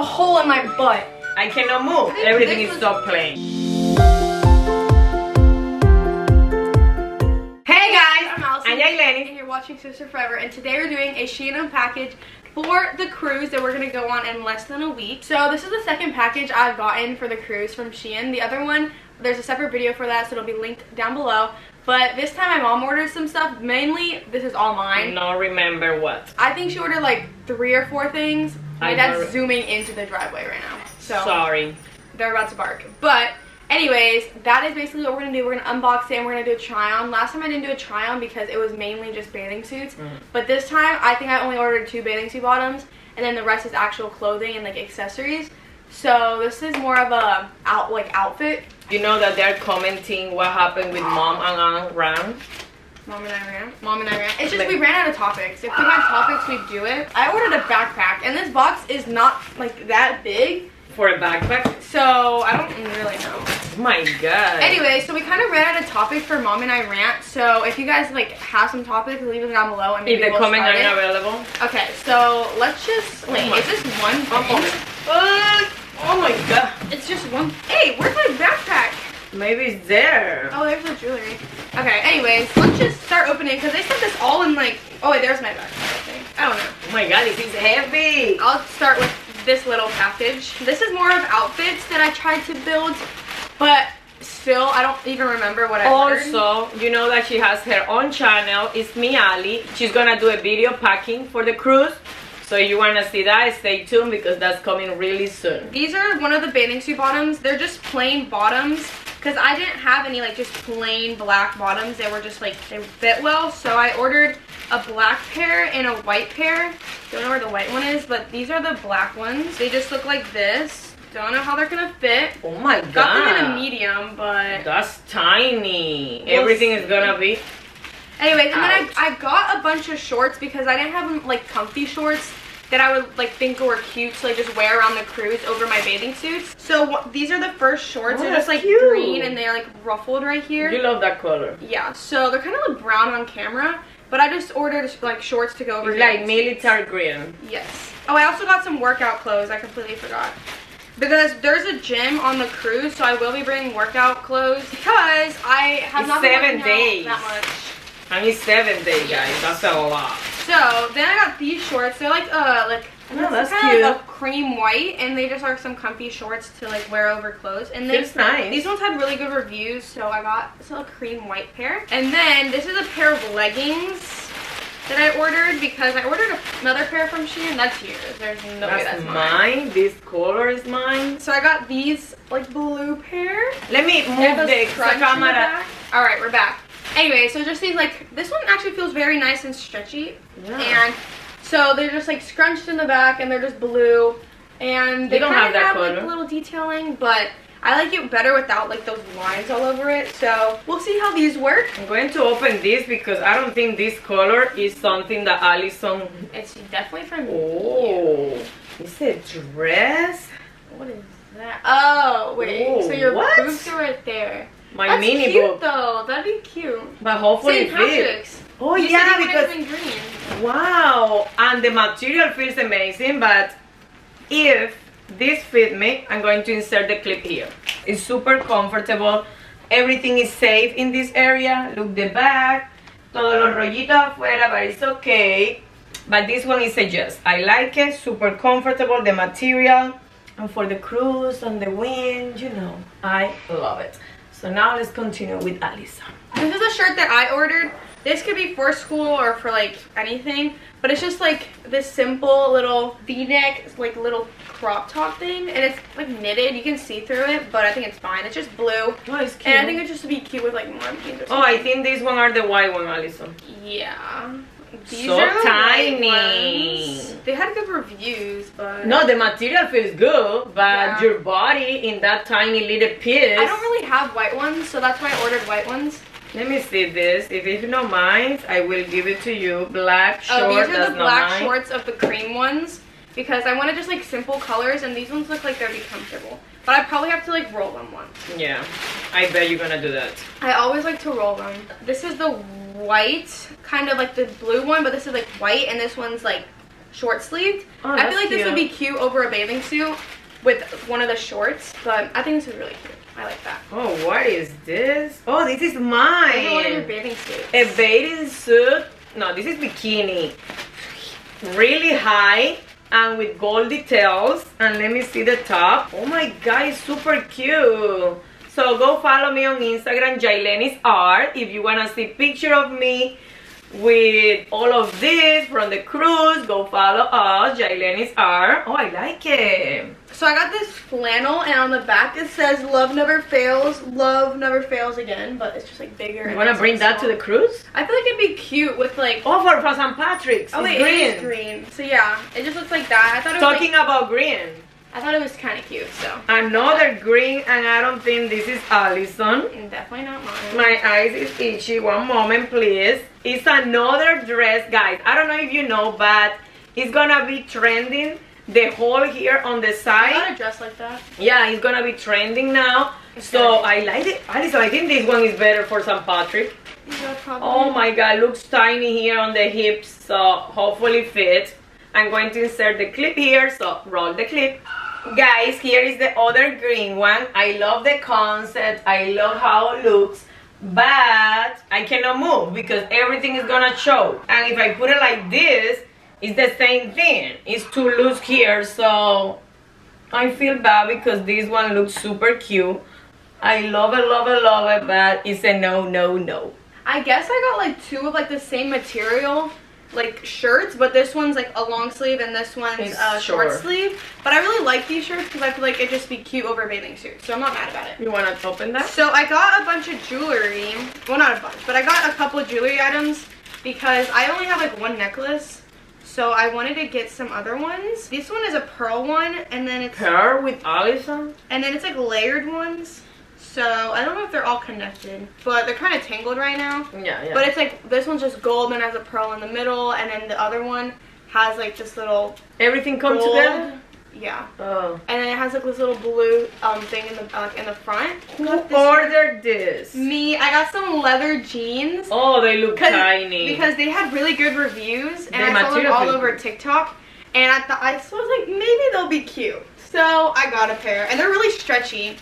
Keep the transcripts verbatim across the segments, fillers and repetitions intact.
a hole in my butt. I cannot move. Everything is stopped playing. Hey guys, I'm Allison. And Jaileny's. And you're watching Sister Forever. And today we're doing a Shein unpackage for the cruise that we're going to go on in less than a week. So this is the second package I've gotten for the cruise from Shein. The other one, there's a separate video for that, so it'll be linked down below. But this time my mom ordered some stuff. Mainly, this is all mine. No, remember what. I think she ordered like three or four things. My I dad's zooming into the driveway right now. So sorry. They're about to bark. But anyways, that is basically what we're going to do. We're going to unbox it and we're going to do a try on. Last time I didn't do a try on because it was mainly just bathing suits. Mm. But this time I think I only ordered two bathing suit bottoms. And then the rest is actual clothing and like accessories. So this is more of a out like outfit. You know that they're commenting what happened with Mom and I rant. Mom and I rant. Mom and I rant. It's just we ran out of topics. If we had topics, we'd do it. I ordered a backpack, and this box is not like that big for a backpack. So I don't really know. Oh my god. Anyway, so we kind of ran out of topic for Mom and I rant. So if you guys like have some topics, leave it down below, and maybe we'll start it. If the comments aren't available. Okay, so let's just wait. Oh, it's just one thing. Oh my god. It's just one. Hey, where's my backpack? Maybe it's there. Oh, there's the jewelry. Okay, anyways, let's just start opening because they sent this all in like... Oh, wait, there's my backpack, I think. I don't know. Oh my god, it is heavy. I'll start with this little package. This is more of outfits that I tried to build, but still, I don't even remember what I ordered. Also, you know that she has her own channel. It's me, Ali. She's going to do a video packing for the cruise. So if you want to see that, stay tuned because that's coming really soon. These are one of the bathing suit bottoms. They're just plain bottoms because I didn't have any like just plain black bottoms. They were just like, they fit well. So I ordered a black pair and a white pair. Don't know where the white one is, but these are the black ones. They just look like this. Don't know how they're going to fit. Oh my god. Got them in a medium, but... That's tiny. We'll Everything see. is going to be... Anyways, and then I, I got a bunch of shorts because I didn't have like comfy shorts that I would like think were cute to like just wear around the cruise over my bathing suits. So these are the first shorts. Oh, they're just like cute. Green and they're like ruffled right here. You love that color. Yeah, so they're kind of like brown on camera, but I just ordered like shorts to go over. It's like military green. Yes. Oh, I also got some workout clothes. I completely forgot. Because there's a gym on the cruise, so I will be bringing workout clothes because I have not been working out that much. I need seven days, guys. That's a lot. So then I got these shorts. They're like uh like no, that's cute. Like a cream white, and they just are some comfy shorts to like wear over clothes. And it's nice. These ones had really good reviews, so I got this little cream white pair. And then this is a pair of leggings that I ordered because I ordered another pair from Shein. That's yours. There's no that's way that's mine. mine. This color is mine. So I got these like blue pair. Let me move the camera. All right, we're back. Anyway, so just these like, this one actually feels very nice and stretchy. Yeah. And so they're just like scrunched in the back and they're just blue. And they don't have that color. Like, little detailing, but I like it better without like those lines all over it. So we'll see how these work. I'm going to open this because I don't think this color is something that Allison... It's definitely from Oh, you. Is it dress? What is that? Oh, wait. Oh, so your what? boobs are right there. My That's mini cute book. though. That'd be cute. But hopefully Saint Patrick's. It Oh you yeah, because in green. Wow, and the material feels amazing. But if this fit me, I'm going to insert the clip here. It's super comfortable. Everything is safe in this area. Look the back. Todos los rollitos afuera, but it's okay. But this one is a yes. I like it. Super comfortable. The material, and for the cruise on the wind, you know, I love it. So now let's continue with Alisa. This is a shirt that I ordered. This could be for school or for like anything, but it's just like this simple little V-neck, like little crop top thing, and it's like knitted. You can see through it, but I think it's fine. It's just blue. Oh, it's cute. And I think it just would be cute with like more jeans or something. Oh, I think these one are the white one, Alisa. Yeah. These so are the tiny. Ones. They had good reviews, but no, the material feels good, but yeah. your body in that tiny little piece. I don't really have white ones, so that's why I ordered white ones. Let me see this. If it's not mine, I will give it to you. Black shorts. Oh, these are the black shorts of the cream ones because I wanted just like simple colors, and these ones look like they'd be comfortable. But I probably have to like roll them once. Yeah, I bet you're gonna do that. I always like to roll them. This is the white, kind of like the blue one, but this is like white, and this one's like short sleeved. Oh, I feel like cute. This would be cute over a bathing suit with one of the shorts, but I think this is really cute. I like that. Oh, what is this? Oh, this is mine. This is one of your bathing suits. A bathing suit? No, this is bikini. Really high and with gold details. And let me see the top. Oh my god, it's super cute. So go follow me on Instagram, Jaileny's Art, if you want to see a picture of me with all of this from the cruise. Go follow us, Jaileny's Art. Oh, I like it. So I got this flannel, and on the back it says love never fails, love never fails again, but it's just like bigger. You want to bring that to the cruise? I feel like it'd be cute with like, oh, for, for Saint Patrick's. Oh wait, it's green. It is green. So yeah, it just looks like that. I thought it was talking like, about green. I thought it was kind of cute, so. Another green, and I don't think this is Allison. Definitely not mine. My eyes is itchy. One moment, please. It's another dress, guys. I don't know if you know, but it's gonna be trending. The hole here on the side. I got a dress like that. Yeah, it's gonna be trending now. Okay. So I like it. Allison, I think this one is better for Saint Patrick. Yeah, probably. Oh my god, looks tiny here on the hips, so hopefully fits. I'm going to insert the clip here, so roll the clip. Guys, here is the other green one. I love the concept, I love how it looks, but I cannot move because everything is gonna show. And if I put it like this, it's the same thing. It's too loose here, so I feel bad because this one looks super cute. I love it, love it, love it, but it's a no, no, no. I guess I got like two of like the same material, like shirts, but this one's like a long sleeve and this one's a uh, short sleeve, but I really like these shirts because I feel like it'd just be cute over bathing suits, so I'm not mad about it. You want to open that? So I got a bunch of jewelry, well not a bunch, but I got a couple of jewelry items because I only have like one necklace, so I wanted to get some other ones. This one is a pearl one, and then it's pearl with Allison, and then it's like layered ones. So, I don't know if they're all connected, but they're kind of tangled right now. Yeah, yeah. But it's like, this one's just gold and has a pearl in the middle, and then the other one has like this little everything comes together? Yeah. Oh. And then it has like this little blue um, thing in the uh, in the front. Who ordered this? Me. I got some leather jeans. Oh, they look tiny. Because they had really good reviews, and I saw them all over TikTok. And I thought, I was like, maybe they'll be cute. So, I got a pair. And they're really stretchy.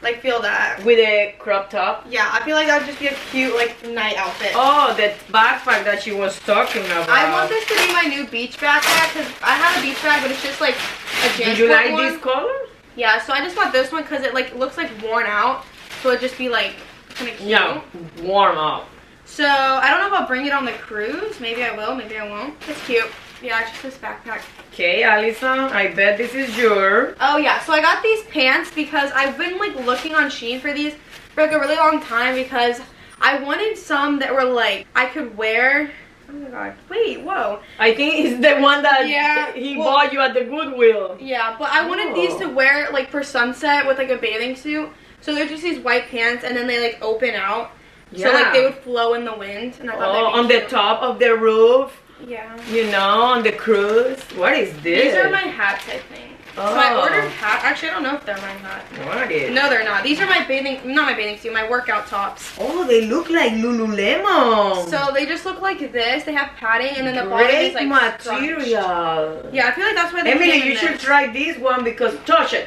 Like, feel that. With a crop top? Yeah, I feel like that would just be a cute, like, night outfit. Oh, that backpack that she was talking about. I want this to be my new beach backpack, because I have a beach bag, but it's just, like, a Jansport. Did you like one. This color? Yeah, so I just bought this one because it, like, looks, like, worn out. So it'd just be, like, kind of cute. Yeah, warm up. So, I don't know if I'll bring it on the cruise. Maybe I will, maybe I won't. It's cute. Yeah, it's just this backpack. Okay, Allison, I bet this is yours. Oh yeah, so I got these pants because I've been like looking on Shein for these for like a really long time because I wanted some that were like I could wear. Oh my god, wait, whoa. I think it's the one that yeah, he well, bought you at the Goodwill. Yeah, but I wanted oh. these to wear like for sunset with like a bathing suit. So they're just these white pants and then they like open out. Yeah. So like they would flow in the wind. And I thought oh, on cute. The top of the roof. Yeah. You know, on the cruise. What is this? These are my hats, I think. Oh. So I ordered hats. Actually, I don't know if they're my hats. What is? No, they're not. These are my bathing, not my bathing suit, my workout tops. Oh, they look like Lululemon. So they just look like this. They have padding, and then the bottom is like material. Scrunched. Yeah, I feel like that's why they. Emily, you should this. Try this one because touch it.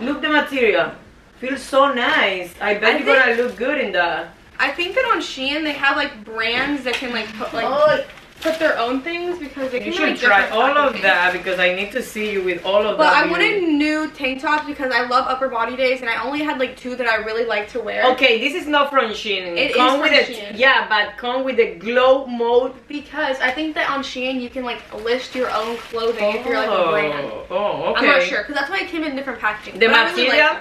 Look the material. Feels so nice. I bet I you're think, gonna look good in that. I think that on Shein they have like brands that can like put like. Oh. Put their own things because they you can. You should try all of things. That because I need to see you with all of. But that I wanted new tank tops because I love upper body days and I only had like two that I really like to wear. Okay, this is not from Shein. It come is with from a, Shein. Yeah, but come with the glow mode because I think that on Shein you can like list your own clothing oh, if you're like a brand. Oh, okay. I'm not sure because that's why it came in different packaging. The material, really like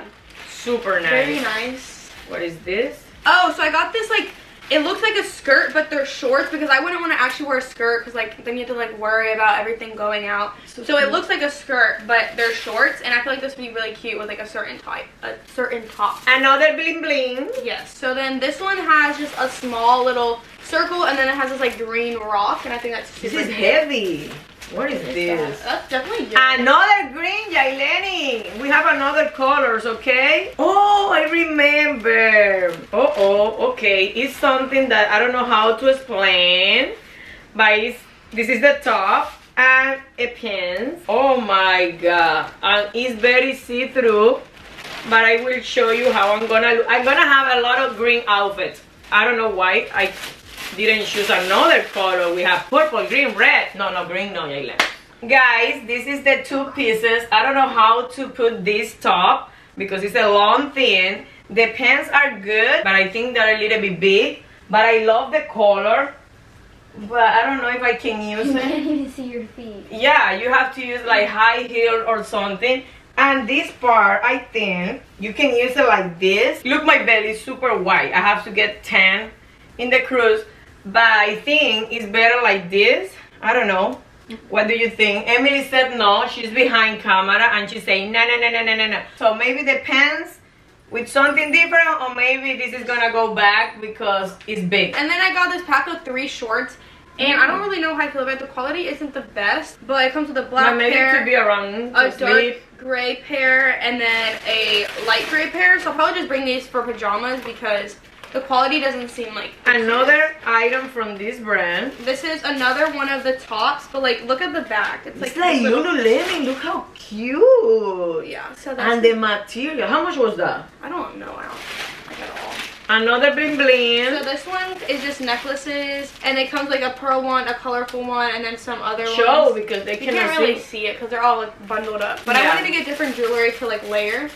super nice. Very nice. What is this? Oh, so I got this like. It looks like a skirt, but they're shorts because I wouldn't want to actually wear a skirt because like then you have to like worry about everything going out. So, so it looks like a skirt, but they're shorts, and I feel like this would be really cute with like a certain type, a certain top. Another bling bling. Yes. So then this one has just a small little circle, and then it has this like green rock, and I think that's super. This is heavy. What is this? That's definitely yours. Another green, Jaileny. We have another colors, okay? Oh, I remember. Uh oh, okay. It's something that I don't know how to explain, but it's, this is the top. and a pants. Oh my god, and it's very see-through, but I will show you how I'm gonna look. I'm gonna have a lot of green outfits. I don't know why I didn't choose another color. We have purple, green, red. No, no, green, no, Jaileny. Guys, this is the two pieces. I don't know how to put this top because it's a long thing. The pants are good, but I think they're a little bit big. But I love the color. But I don't know if I can use it. I can't even see your feet. Yeah, you have to use like high heel or something. And this part, I think, you can use it like this. Look, my belly is super wide. I have to get tan in the cruise. But I think it's better like this. I don't know. What do you think? Emily said no. She's behind camera and she's saying no, no, no, no, no, no, no. So maybe the pants with something different, or maybe this is gonna go back because it's big. And then I got this pack of three shorts, and mm-hmm. I don't really know how I feel about it. The quality isn't the best, but it comes with a black no, maybe pair, it could be around a dark gray pair, and then a light gray pair. So I'll probably just bring these for pajamas because the quality doesn't seem like another item from this brand. This is another one of the tops, but like look at the back. It's, it's like, like Lululemon. Look how cute. Yeah. So that's and the material. How much was that? I don't know. I don't like at all. Another bling bling. So this one is just necklaces, and it comes like a pearl one, a colorful one, and then some other ones. Show because they you can't really see it because they're all like bundled up. But yeah. I wanted to get different jewelry to like layer.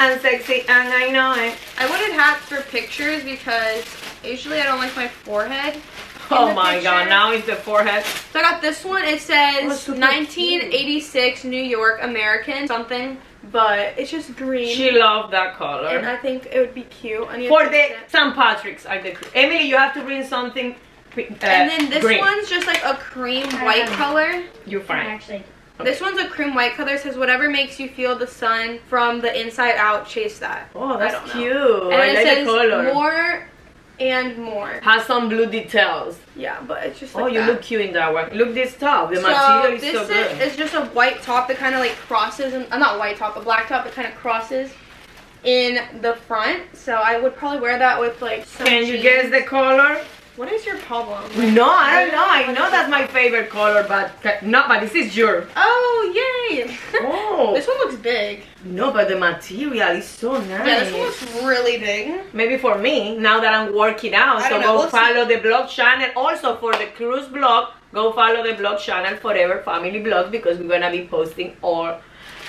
And sexy, and I know it. I wanted hats for pictures because usually I don't like my forehead. Oh my picture. God, now it's the forehead. So I got this one. It says nineteen eighty-six cute. New York American something, but it's just green. She loved that color. And I think it would be cute. I need for the Saint Patrick's, I think. Emily, you have to bring something uh, And then this green. One's just like a cream white color. You're fine. Actually. Okay. This one's a cream white color. It says whatever makes you feel the sun from the inside out, chase that. Oh, that's cute. And I it like says the color. More and more. Has some blue details. Yeah, but it's just like oh, you that. Look cute in that one. Look this top. The so material is this so good. It's just a white top that kind of like crosses. And, uh, not white top, a black top that kind of crosses in the front. So I would probably wear that with like some Can jeans. You guess the color? What is your problem? Like, no, I don't know. I know that's my favorite color, but no, but this is your. Oh, yay! Oh. This one looks big. No, but the material is so nice. Yeah, this one looks really big. Maybe for me, now that I'm working out. I so go we'll follow see. the blog channel. Also for the cruise blog, go follow the blog channel Forever Family Vlogs because we're gonna be posting all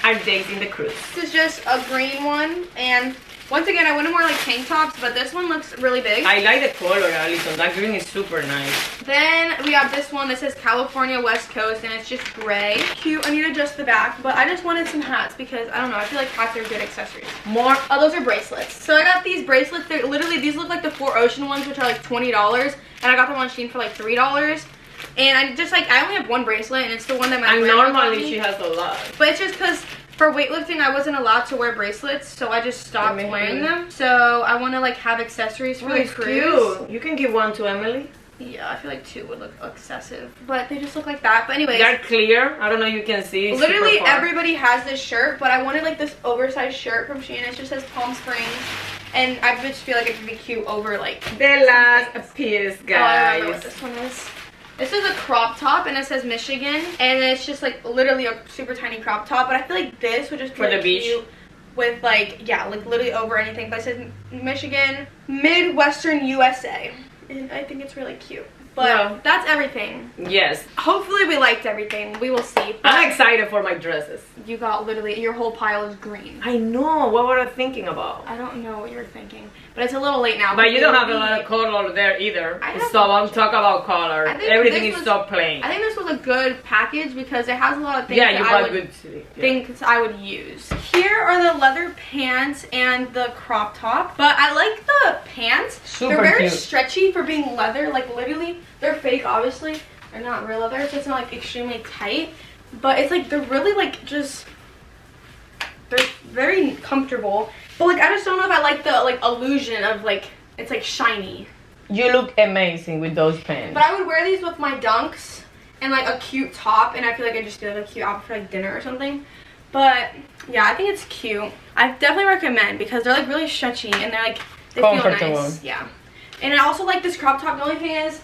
our days in the cruise. This is just a green one, and once again, I want to wear like tank tops, but this one looks really big. I like the color, Alison. That green is super nice. Then we have this one that says California West Coast, and it's just gray. Cute. I need to adjust the back, but I just wanted some hats because, I don't know, I feel like hats are good accessories. More. Oh, those are bracelets. So I got these bracelets. They're literally, these look like the Four Ocean ones, which are like twenty dollars, and I got them on Shein for like three dollars. And I just like, I only have one bracelet, and it's the one that my grandma got me. And normally she has a lot. But it's just because for weightlifting, I wasn't allowed to wear bracelets, so I just stopped Emily. wearing them. So I want to like have accessories for oh, the cruise. Cute. You can give one to Emily. Yeah, I feel like two would look excessive, but they just look like that. But anyway, they're clear. I don't know if you can see. It's literally everybody has this shirt, but I wanted like this oversized shirt from Shein. It just says Palm Springs, and I just feel like it could be cute over like the last piece, guys. Oh, I remember what this one is. This is a crop top, and it says Michigan, and it's just like literally a super tiny crop top, but I feel like this would just be for the beach with like, yeah, like literally over anything, but it says Michigan, Midwestern U S A, and I think it's really cute. But no. That's everything. Yes. Hopefully we liked everything. We will see. I'm excited for my dresses. You got literally, your whole pile is green. I know. What were I thinking about? I don't know what you were thinking. But it's a little late now. But you don't have be... a lot of color there either. I so I'm talking about color. Everything is was, so plain. I think this was a good package because it has a lot of things yeah, that you I would good yeah. think I would use. Here are the leather pants and the crop top. But I like the pants. Super They're very cute. stretchy for being leather. Like literally. They're fake, obviously. They're not real leather, so it's not like extremely tight. But it's like they're really like just they're very comfortable. But like I just don't know if I like the like illusion of like it's like shiny. You look amazing with those pants. But I would wear these with my dunks and like a cute top, and I feel like I just did like, a cute outfit for like dinner or something. But yeah, I think it's cute. I definitely recommend because they're like really stretchy and they're like they feel nice. Yeah. And I also like this crop top. The only thing is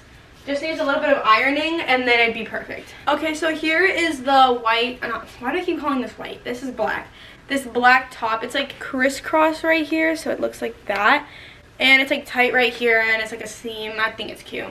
Just needs a little bit of ironing and then it'd be perfect. Okay, so here is the white, not, why do I keep calling this white? This is black. This black top, it's like crisscross right here, so it looks like that. And it's like tight right here and it's like a seam. I think it's cute.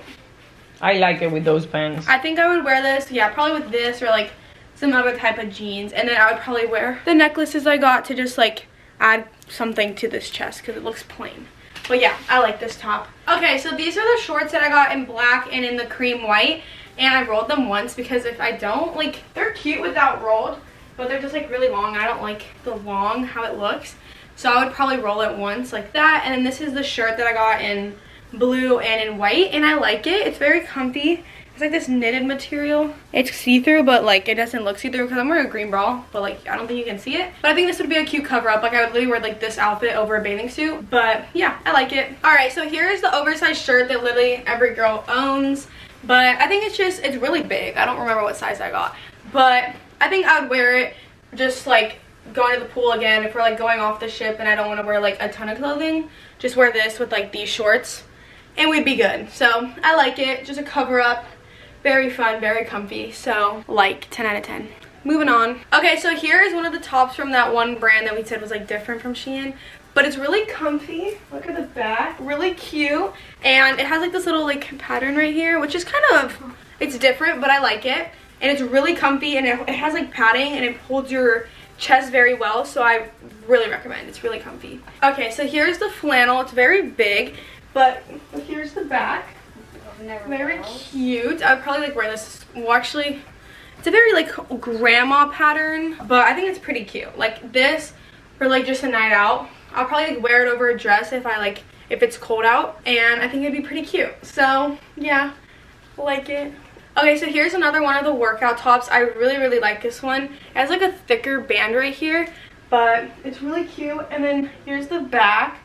I like it with those pants. I think I would wear this, yeah, probably with this or like some other type of jeans. And then I would probably wear the necklaces I got to just like add something to this chest because it looks plain. But yeah, I like this top. Okay, so these are the shorts that I got in black and in the cream white. And I rolled them once because if I don't, like, they're cute without rolled. But they're just like really long. I don't like the long, how it looks. So I would probably roll it once like that. And then this is the shirt that I got in blue and in white. And I like it. It's very comfy. It's like this knitted material. It's see-through, but like it doesn't look see-through because I'm wearing a green bra. But like I don't think you can see it. But I think this would be a cute cover-up. Like I would literally wear like this outfit over a bathing suit. But yeah, I like it. Alright, so here is the oversized shirt that literally every girl owns. But I think it's just, it's really big. I don't remember what size I got. But I think I would wear it just like going to the pool again. If we're like going off the ship and I don't want to wear like a ton of clothing, just wear this with like these shorts and we'd be good. So I like it. Just a cover up. Very fun, very comfy. So like ten out of ten. Moving on. Okay, so here is one of the tops from that one brand that we said was like different from Shein. But it's really comfy. Look at the back. Really cute. And it has like this little like pattern right here, which is kind of, it's different, but I like it. And it's really comfy and it, it has like padding and it holds your chest very well. So I really recommend. It's really comfy. Okay, so here's the flannel. It's very big, but here's the back. Very cute. I would probably like wear this. Well, actually, it's a very like grandma pattern, but I think it's pretty cute. Like this for like just a night out. I'll probably like wear it over a dress if I like, if it's cold out. And I think it'd be pretty cute. So yeah, like it. Okay, so here's another one of the workout tops. I really, really like this one. It has like a thicker band right here, but it's really cute. And then here's the back.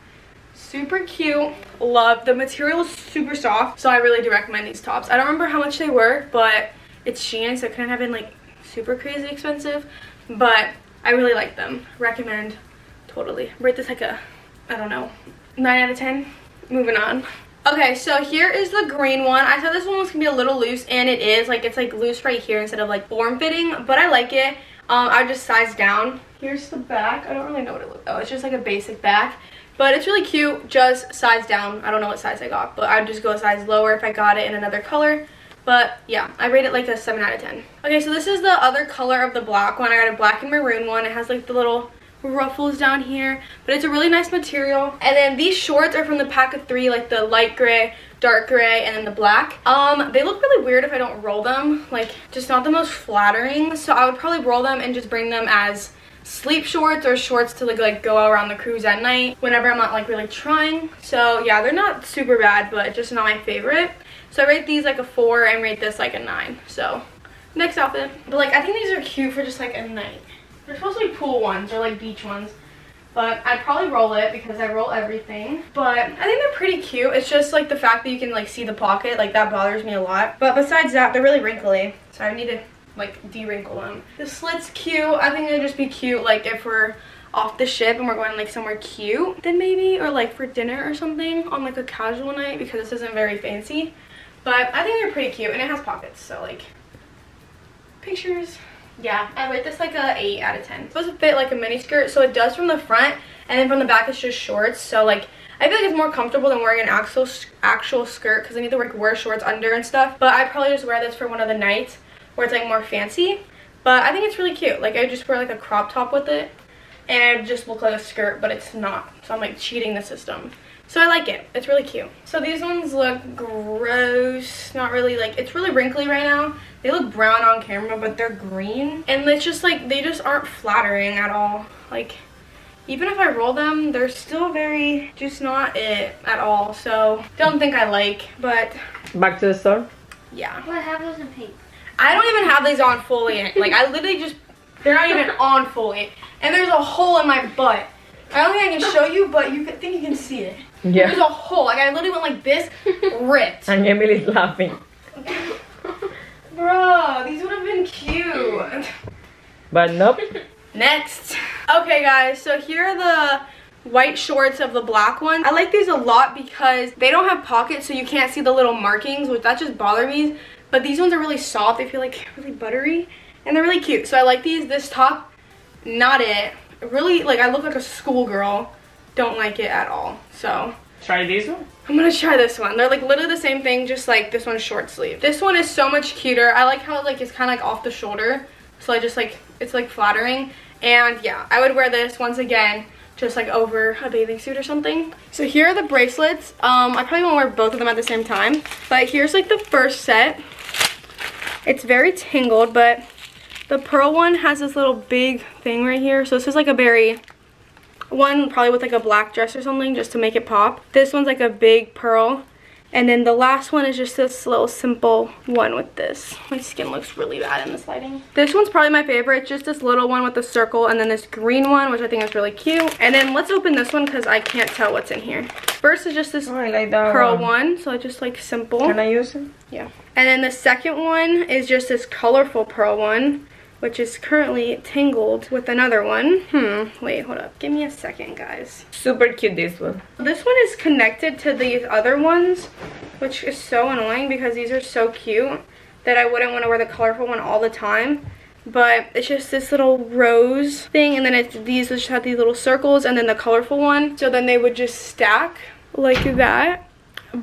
Super cute. Love. The material is super soft, so I really do recommend these tops. I don't remember how much they were, but it's Shein, so it couldn't have been like super crazy expensive. But I really like them. Recommend totally. Rate this like a, I don't know, nine out of ten. Moving on. Okay, so here is the green one. I thought this one was gonna be a little loose, and it is. Like, it's like loose right here instead of like form-fitting, but I like it. Um, I just sized down. Here's the back. I don't really know what it looks like. Oh, it's just like a basic back, but it's really cute. Just sized down. I don't know what size I got, but I would just go a size lower if I got it in another color. But yeah, I rate it like a seven out of ten. Okay, so this is the other color of the black one. I got a black and maroon one. It has like the little ruffles down here, but it's a really nice material. And then these shorts are from the pack of three, like the light gray, dark gray, and then the black. Um they look really weird if I don't roll them, like just not the most flattering, so I would probably roll them and just bring them as sleep shorts or shorts to like, like go around the cruise at night whenever I'm not like really trying. So yeah, they're not super bad, but just not my favorite. So I rate these like a four and rate this like a nine. So next outfit. But like I think these are cute for just like a night. They're supposed to be pool ones or like beach ones, but I'd probably roll it because I roll everything. But I think they're pretty cute. It's just like the fact that you can like see the pocket, like that bothers me a lot. But besides that, they're really wrinkly, so I need to like de-wrinkle them. The slit's cute. I think they'd just be cute like if we're off the ship and we're going like somewhere cute, then maybe, or like for dinner or something on like a casual night, because this isn't very fancy. But I think they're pretty cute, and it has pockets, so like pictures. Yeah, I rate this like a eight out of ten. It's supposed to fit like a mini skirt, so it does from the front, and then from the back it's just shorts. So like I feel like it's more comfortable than wearing an actual actual skirt, because I need to like wear shorts under and stuff. But I probably just wear this for one of the nights where it's like more fancy. But I think it's really cute. Like I would just wear like a crop top with it, and it would just look like a skirt, but it's not. So I'm like cheating the system. So I like it. It's really cute. So these ones look gross. Not really, like, it's really wrinkly right now. They look brown on camera, but they're green. And it's just like, they just aren't flattering at all. Like, even if I roll them, they're still very, just not it at all. So don't think I like, but. Back to the store? Yeah. Well, I have those in pink. I don't even have these on fully. Like, I literally just, they're not even on fully. And there's a hole in my butt. I don't think I can show you, but you can, think you can see it. Yeah. There's a hole. Like, I literally went like this, ripped. And Emily's laughing. Bro, these would have been cute. But nope. Next. Okay, guys. So here are the white shorts of the black one. I like these a lot because they don't have pockets, so you can't see the little markings, which that just bothered me. But these ones are really soft. They feel like really buttery, and they're really cute. So I like these. This top, not it. Really, like, I look like a schoolgirl. Don't like it at all. So try these ones. I'm gonna try this one. They're like literally the same thing, just like this one's short sleeve. This one is so much cuter. I like how like it's kind of like off the shoulder, so I just like it's like flattering. And yeah, I would wear this once again, just like over a bathing suit or something. So here are the bracelets. Um, I probably won't wear both of them at the same time, but here's like the first set. It's very tangled, but the pearl one has this little big thing right here. So this is like a berry one, probably with like a black dress or something, just to make it pop. This one's like a big pearl. And then the last one is just this little simple one with this. My skin looks really bad in this lighting. This one's probably my favorite. Just this little one with the circle, and then this green one, which I think is really cute. And then let's open this one because I can't tell what's in here. First is just this oh, I like that pearl one. one. So I just like simple. Can I use it? Yeah. And then the second one is just this colorful pearl one, which is currently tangled with another one. Hmm, wait, hold up. Give me a second, guys. Super cute, this one. This one is connected to these other ones, which is so annoying because these are so cute that I wouldn't want to wear the colorful one all the time. But it's just this little rose thing, and then it's these which have these little circles, and then the colorful one. So then they would just stack like that.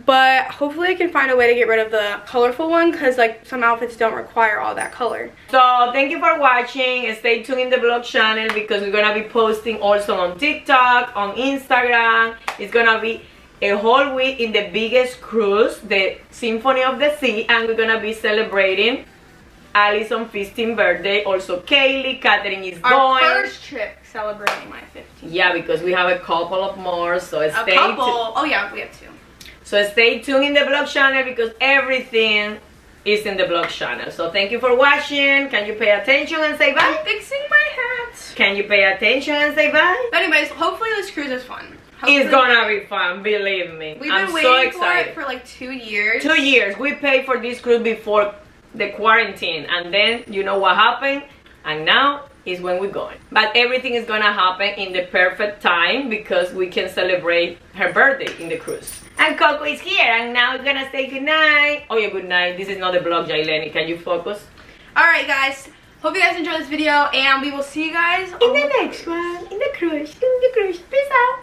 But hopefully I can find a way to get rid of the colorful one, because like some outfits don't require all that color. So thank you for watching. Stay tuned in the vlog channel because we're gonna be posting also on TikTok, on Instagram. It's gonna be a whole week in the biggest cruise, the Symphony of the Sea, and we're gonna be celebrating Allison's fifteenth birthday. Also Kaylee, Catherine is going. Our first trip celebrating my fifteenth. Yeah, because we have a couple of more, so stay. A couple? Oh yeah, we have two. So stay tuned in the vlog channel because everything is in the vlog channel. So thank you for watching. Can you pay attention and say bye? I'm fixing my hat. Can you pay attention and say bye? But anyways, hopefully this cruise is fun. Hopefully it's gonna be fun, believe me. We've I'm been waiting so excited. for it for like two years. Two years. We paid for this cruise before the quarantine, and then you know what happened, and now is when we're going. But everything is gonna happen in the perfect time because we can celebrate her birthday in the cruise. And Coco is here, and now we're gonna say goodnight. Oh yeah, goodnight. This is not the vlog, Jaileny. Can you focus? Alright guys, hope you guys enjoyed this video, and we will see you guys in the next one. In the cruise, in the cruise. Peace out.